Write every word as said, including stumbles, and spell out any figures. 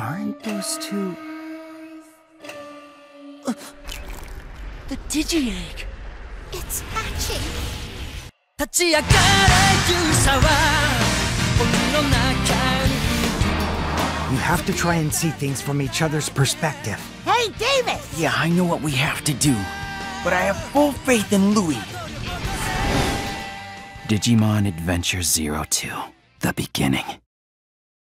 Aren't those two... Uh, the Digi-Egg! It's hatching! We have to try and see things from each other's perspective. Hey, Davis! Yeah, I know what we have to do, but I have full faith in Louie. Digimon Adventure zero two, the beginning.